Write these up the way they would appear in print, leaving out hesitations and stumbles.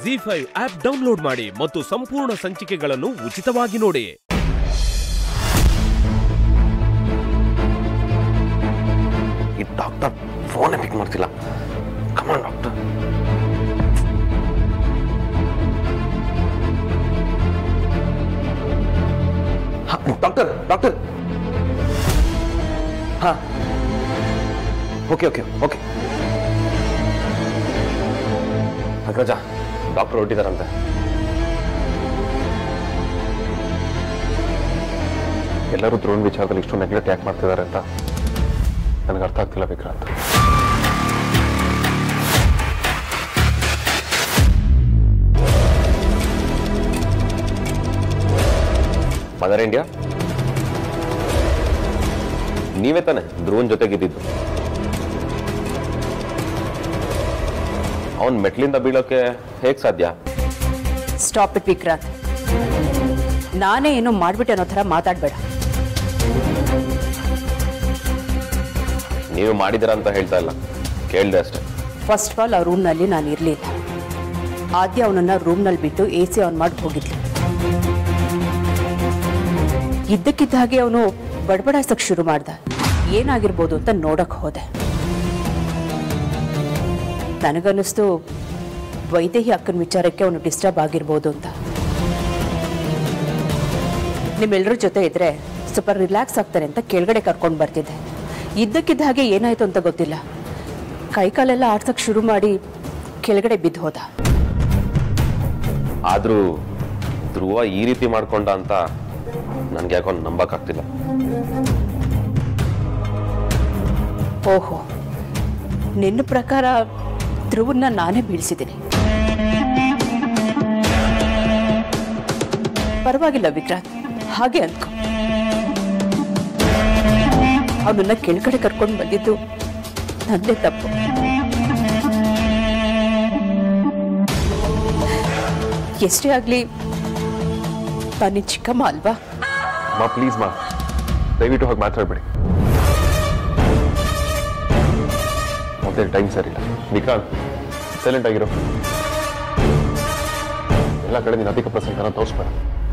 Z5 app download ಮಾಡಿ ಮತ್ತು ಸಂಪೂರ್ಣ ಸಂಚಿಕೆಗಳನ್ನು ಉಚಿತವಾಗಿ ನೋಡಿ. ಈ ಡಾಕ್ಟರ್ ಫೋನ್ ಪಿಕ್ ಮಾಡ್ತಿಲ್ಲ. Come on doctor. Doctor doctor. ಹಾ. Okay okay okay. Agraja doctor ಹೊರಟಿದಾರಂತೆ ಎಲ್ಲರೂ ಡ್ರೋನ್ ವಿಚಾರದಲ್ಲಿ ಇಷ್ಟು ನೆಗ್ಲೆಕ್ಟ್ ಯಾಕೆ ಮಾಡ್ತಿದ್ದಾರೆ ಅಂತ ನನಗೆ ಅರ್ಥ ಆಗ್ತಿಲ್ಲ ವಿಕ್ರಾಂತ್. ಮದರ್ ಇಂಡಿಯಾ ನೀವೇ ತಾನೆ ಡ್ರೋನ್ ಜೊತೆಗಿದ್ದಿದ್ದು. ಅವನ್ ಮೆಟ್ಲಿಂದ ಬೀಳೋಕೆ ಹೇಗೆ ಸಾಧ್ಯ? Stop it Vikrant. ನಾನೇ ಏನೋ ಮಾಡ್ಬಿಟ್ಟೆ ಅನ್ನೋ ಥರ ಮಾತಾಡಬೇಡ. ನೀವು ಮಾಡಿದಿರ ಅಂತ ಹೇಳ್ತಾ ಇಲ್ಲ, ಕೇಳಿದೆ ಅಷ್ಟೇ. ಫಸ್ಟ್ ಆಫ್ ಆಲ್ ಆ ರೂಮ್ನಲ್ಲಿ ನಾನು ಇರಲಿಲ್ಲ. ಆದ್ಯ ಅವನನ್ನು ರೂಮ್ನಲ್ಲಿ ಬಿಟ್ಟು ಎ ಸಿ ಆನ್ ಮಾಡಿ ಹೋಗಿದ್ಲು. ಇದ್ದಕ್ಕಿದ್ದ ಹಾಗೆ ಅವನು ಬಡಬಡಾಸಕ್ಕೆ ಶುರು ಮಾಡ್ದ. ಏನಾಗಿರ್ಬೋದು ಅಂತ ನೋಡಕ್ಕೆ ಹೋದೆ. ನನಗನ್ನಿಸ್ತು ವೈದೇಹಿ ಅಕ್ಕನ ವಿಚಾರಕ್ಕೆ ಅವನು ಡಿಸ್ಟರ್ಬ್ ಆಗಿರ್ಬೋದು ಅಂತ. ನಿಮ್ಮೆಲ್ಲರ ಜೊತೆ ಇದ್ರೆ ಸ್ವಲ್ಪ ರಿಲ್ಯಾಕ್ಸ್ ಆಗ್ತಾರೆ ಅಂತ ಕೆಳಗಡೆ ಕರ್ಕೊಂಡು ಬರ್ತಿದ್ದೆ. ಇದ್ದಕ್ಕಿದ್ದ ಹಾಗೆ ಏನಾಯಿತು ಅಂತ ಗೊತ್ತಿಲ್ಲ, ಕೈಕಾಲೆಲ್ಲ ಆಡ್ಸಕ್ಕೆ ಶುರು ಮಾಡಿ ಕೆಳಗಡೆ ಬಿದ್ದು ಹೋದ. ಆದರೂ ಧ್ರುವ ಈ ರೀತಿ ಮಾಡ್ಕೊಂಡ ಅಂತ ನನಗೆ ಯಾಕೋ ನಂಬಕ್ಕಾಗ್ತಿಲ್ಲ. ಓಹೋ, ನಿನ್ನ ಪ್ರಕಾರ ಧ್ರುವನ್ನ ನಾನೇ ಬೀಳಿಸಿದ್ದೀನಿ. ಪರವಾಗಿಲ್ಲ ವಿಕ್ರಾಂತ್, ಹಾಗೆ ಅನ್ಕೋ. ಅವನನ್ನ ಕೆಳಗಡೆ ಕರ್ಕೊಂಡು ಬಂದಿದ್ದು ನಂದೇ ತಪ್ಪು. ಎಷ್ಟೇ ಆಗ್ಲಿ ತಾನಿ ಚಿಕ್ಕಮ್ಮ ಅಲ್ವಾ? ಮಾ ಪ್ಲೀಸ್ ಮಾ, ದಯವಿಟ್ಟು ಹೋಗಿ ಮಾತಾಡ್ಬೇಡಿ. ಟೈಮ್ ಸರಿ ಇಲ್ಲ. ವಿಕ್ರಾಂತ್ ಸೈಲೆಂಟ್ ಆಗಿರೋ. ಎಲ್ಲ ಕಡೆ ನೀನು ಅಧಿಕ ಪ್ರಸಂಗನ ತೋರಿಸ್ಬೇಡ.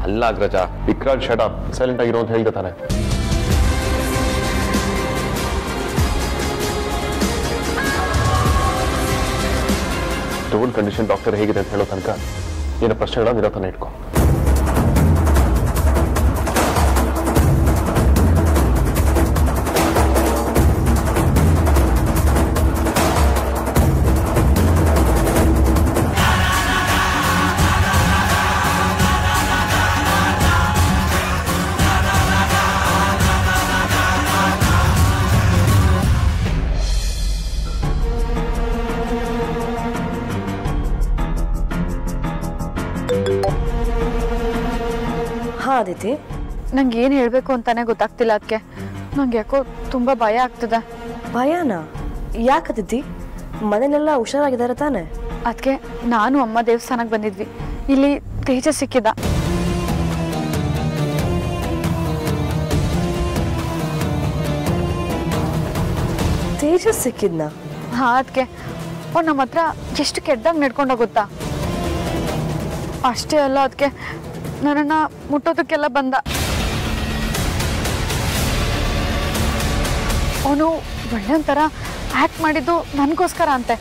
ಅಲ್ಲ ಅಗ್ರಜ, ವಿಕ್ರಾಂತ್ ಶಟ್ ಅಪ್, ಸೈಲೆಂಟ್ ಆಗಿರೋ ಅಂತ ಹೇಳಿದ ತಾನೆ. ಡ್ರೋನ್ ಕಂಡೀಷನ್ ಡಾಕ್ಟರ್ ಹೇಗಿದೆ ಅಂತ ಹೇಳೋ ತನಕ ಏನೋ ಪ್ರಶ್ನೆಗಳನ್ನು ಇರೋ ತಾನೆ ಇಟ್ಕೊ. ಆದಿತಿ, ನಂಗೆ ಏನು ಹೇಳಬೇಕು ಅಂತಾನೆ ಗೊತ್ತಾಗ್ತಿಲ್ಲ. ಅದಕ್ಕೆ ನಂಗೆ ಯಾಕೋ ತುಂಬ ಭಯ ಆಗ್ತದೆ. ಭಯನಾ? ಯಾಕೆ ಆದಿತಿ? ಮನೇಲೆಲ್ಲ ಹುಷಾರಾಗಿದ್ದಾರೆ ತಾನೆ? ಅದಕ್ಕೆ ನಾನು ಅಮ್ಮ ದೇವಸ್ಥಾನಕ್ಕೆ ಬಂದಿದ್ವಿ. ಇಲ್ಲಿ ತೇಜ ಸಿಕ್ಕಿದ. ತೇಜ ಸಿಕ್ಕಿದ್ನಾ? ಹಾಂ, ಅದಕ್ಕೆ ಅವ್ನು ನಮ್ಮ ಹತ್ರ ಎಷ್ಟು ಕೆಡ್ದಾಗ ನಡ್ಕೊಂಡೋಗುತ್ತಾ. ಅಷ್ಟೇ ಅಲ್ಲ, ಅದಕ್ಕೆ ನನ್ನನ್ನು ಮುಟ್ಟೋದಕ್ಕೆಲ್ಲ ಬಂದ. ಅವನು ಒಳ್ಳೆಯೊಂಥರ ಆ್ಯಕ್ಟ್ ಮಾಡಿದ್ದು ನನಗೋಸ್ಕರ ಅಂತೆ.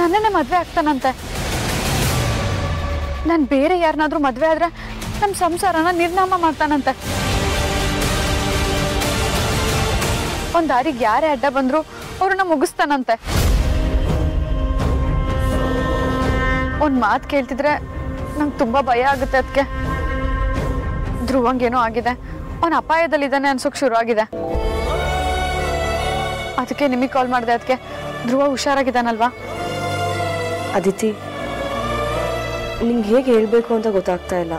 ನನ್ನನ್ನೇ ಮದುವೆ ಆಗ್ತಾನಂತೆ. ನಾನು ಬೇರೆ ಯಾರನ್ನಾದರೂ ಮದುವೆ ಆದರೆ ನಮ್ಮ ಸಂಸಾರನ ನಿರ್ನಾಮ ಮಾಡ್ತಾನಂತೆ. ಒಂದು ದಾರಿಗೆ ಯಾರೇ ಅಡ್ಡ ಬಂದರೂ ಅವ್ರನ್ನ ಮುಗಿಸ್ತಾನಂತೆ. ಒಂದು ಮಾತು ಕೇಳ್ತಿದ್ರೆ ನಂಗೆ ತುಂಬ ಭಯ ಆಗುತ್ತೆ. ಅದಕ್ಕೆ ಧ್ರುವಂಗೇನೋ ಆಗಿದೆ, ಅವನ ಅಪಾಯದಲ್ಲಿದ್ದಾನೆ ಅನ್ಸೋಕೆ ಶುರು ಆಗಿದೆ. ಅದಕ್ಕೆ ನಿಮಗೆ ಕಾಲ್ ಮಾಡಿದೆ. ಅದಕ್ಕೆ ಧ್ರುವ ಹುಷಾರಾಗಿದ್ದಾನಲ್ವಾ? ಅದಿತಿ, ನಿಂಗೆ ಹೇಗೆ ಹೇಳಬೇಕು ಅಂತ ಗೊತ್ತಾಗ್ತಾ ಇಲ್ಲ.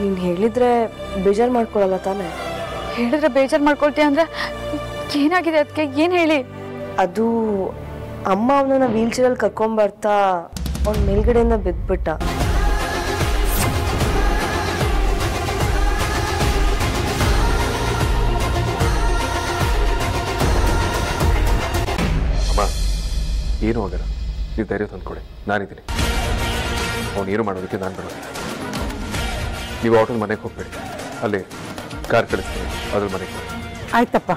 ನೀನು ಹೇಳಿದರೆ ಬೇಜಾರು ಮಾಡ್ಕೊಳ್ಳಲ್ಲ ತಾನೆ? ಹೇಳಿದ್ರೆ ಬೇಜಾರು ಮಾಡ್ಕೊಳ್ತೀಯ ಅಂದರೆ ಏನಾಗಿದೆ ಅದಕ್ಕೆ? ಏನು ಹೇಳಿ? ಅದು ಅಮ್ಮ ಅವನನ್ನು ವೀಲ್ಚೇರಲ್ಲಿ ಕರ್ಕೊಂಡ್ಬರ್ತಾ ಅವ್ನ ಮೇಲ್ಗಡೆಯಿಂದ ಬಿದ್ದುಬಿಟ್ಟ. ಏನೂ ಆಗಲ್ಲ, ನೀವು ಧೈರ್ಯ ತಂದುಕೊಡಿ, ನಾನಿದ್ದೀನಿ. ಅವನು ಏನು ಮಾಡೋದಕ್ಕೆ ನಾನು ಬರಲ್ಲ. ನೀವು ಆಟೋ ಮನೆಗೆ ಹೋಗ್ಬಿಡಿ, ಅಲ್ಲಿ ಕಾರ್ ಕಳಿಸ್ತೀನಿ, ಅದ್ರ ಮನೆಗೆ. ಆಯ್ತಪ್ಪ.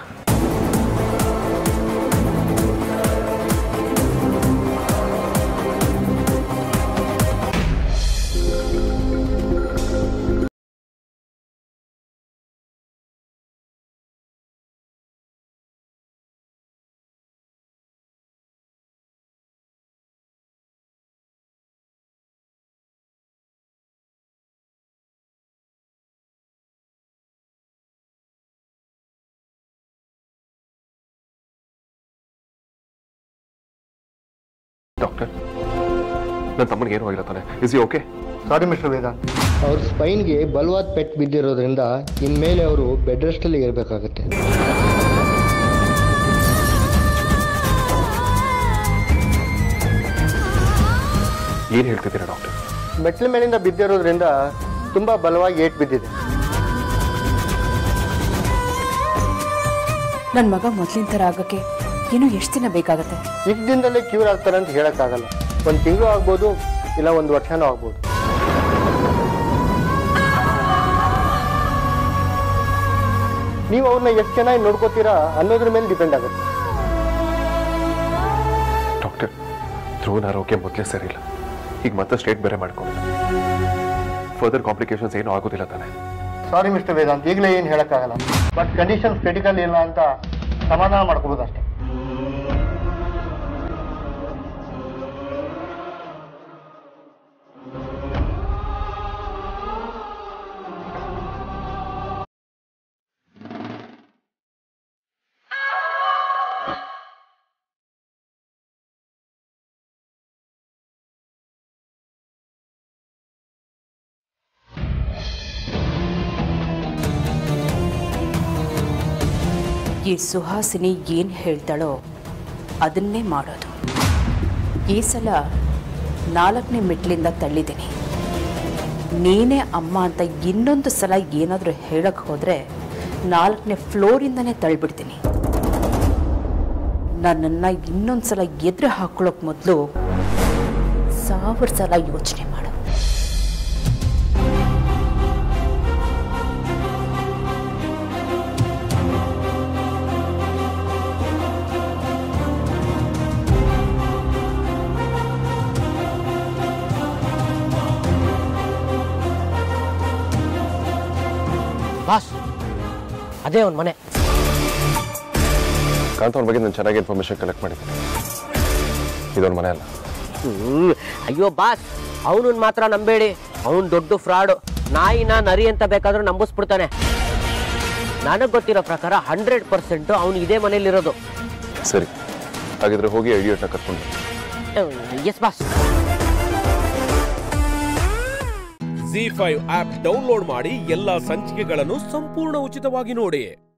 डॉक्टर ನನ್ನ ತಮ್ಮನಿಗೆ ಏನು ಆಗಿಲ್ಲ ತಾನೆ? Is he okay? Sorry mister Veda, ಅವರ ಸ್ಪೈನ್ ಗೆ ಬಲವಾದ ಪೆಟ್ಟು ಬಿದ್ದಿರೋದ್ರಿಂದ ಇನ್ ಮೇಲೆ ಅವರು ಬೆಡ್ ರೆಸ್ಟ್ ಅಲ್ಲಿ ಇರಬೇಕಾಗುತ್ತೆ. ಏನು ಹೇಳ್ತಿದ್ದೀರಾ ಡಾಕ್ಟರ್? ಮೆಟ್ಲ ಮೇಲಿಂದ ಬಿದ್ದಿರೋದ್ರಿಂದ ತುಂಬಾ ಬಲವಾಗಿ ಏಟ್ ಬಿದ್ದಿದೆ. ನನ್ನ ಮಗ ಮೊದಲಿನ ತರ ಆಗಕ್ಕೆ ಇನ್ನು ಎಷ್ಟು ದಿನ ಬೇಕಾಗುತ್ತೆ? ಈಗ ದಿನದಲ್ಲೇ ಕ್ಯೂರ್ ಆಗ್ತಾರೆ ಅಂತ ಹೇಳಕ್ಕಾಗಲ್ಲ. ಒಂದು ತಿಂಗಳು ಆಗ್ಬೋದು, ಇಲ್ಲ ಒಂದು ವರ್ಷನೂ ಆಗ್ಬೋದು. ನೀವು ಅವ್ರನ್ನ ಎಷ್ಟು ಚೆನ್ನಾಗಿ ನೋಡ್ಕೋತೀರಾ ಅನ್ನೋದ್ರ ಮೇಲೆ ಡಿಪೆಂಡ್ ಆಗುತ್ತೆ. ಡಾಕ್ಟರ್, ಧ್ರುವನ ಆರೋಗ್ಯ ಮೊದಲೇ ಸರಿಯಿಲ್ಲ, ಈಗ ಮತ್ತೆ ಸ್ಟೇಟ್ ಬೇರೆ ಮಾಡ್ಕೊಂಡು ಫರ್ದರ್ ಕಾಂಪ್ಲಿಕೇಶನ್ಸ್ ಏನೂ ಆಗೋದಿಲ್ಲ ತಾನೆ? ಸಾರಿ ಮಿಸ್ಟರ್ ವೇದಾಂತ್, ಈಗಲೇ ಏನು ಹೇಳಕ್ಕಾಗಲ್ಲ. ಬಟ್ ಕಂಡೀಷನ್ಸ್ ಕ್ರಿಟಿಕಲ್ ಇಲ್ಲ ಅಂತ ಸಮಾಧಾನ ಮಾಡ್ಕೋಬೋದು ಅಷ್ಟೇ. ಈ ಸುಹಾಸಿನಿ ಏನು ಹೇಳ್ತಾಳೋ ಅದನ್ನೇ ಮಾಡೋದು. ಈ ಸಲ 4ನೇ ಮೆಟ್ಲಿಂದ ತಳ್ಳಿದ್ದೀನಿ. ನೀನೇ ಅಮ್ಮ ಅಂತ ಇನ್ನೊಂದು ಸಲ ಏನಾದರೂ ಹೇಳಕ್ಕೆ ಹೋದರೆ 4ನೇ ಫ್ಲೋರಿಂದನೇ ತಳ್ಳಿಬಿಡ್ತೀನಿ. ನನ್ನನ್ನು ಇನ್ನೊಂದು ಸಲ ಎದುರು ಹಾಕೊಳ್ಳೋಕೆ ಮೊದಲು 1000 ಸಲ ಯೋಚನೆ ಮಾಡು. ಬಾಸ್, ಅದೇ ಅವನ ಮನೆ. ಕಾಂತವ್ರ ಬಗ್ಗೆ ನಾನು ಚೆನ್ನಾಗಿ ಇನ್ಫಾರ್ಮೇಶನ್ ಕಲೆಕ್ಟ್ ಮಾಡಿದ್ದೀನಿ. ಇದೊಂದು ಮನೆ ಅಲ್ಲ. ಅಯ್ಯೋ ಬಾಸ್, ಅವನನ್ನು ಮಾತ್ರ ನಂಬೇಡಿ. ಅವನು ದೊಡ್ಡ ಫ್ರಾಡು. ನಾಯಿನ ನರಿ ಅಂತ ಬೇಕಾದರೂ ನಂಬಿಸ್ಬಿಡ್ತಾನೆ. ನನಗೆ ಗೊತ್ತಿರೋ ಪ್ರಕಾರ 100% ಅವನು ಇದೇ ಮನೆಯಲ್ಲಿರೋದು. ಸರಿ, ಹಾಗಿದ್ರೆ ಹೋಗಿ ಐಡಿಯಟ್ನ ಕರ್ಕೊಂಡು. Yes boss. Zee5 app download ಮಾಡಿ ಎಲ್ಲಾ ಸಂಚಿಕೆಗಳನ್ನು ಸಂಪೂರ್ಣ ಉಚಿತವಾಗಿ ನೋಡಿ.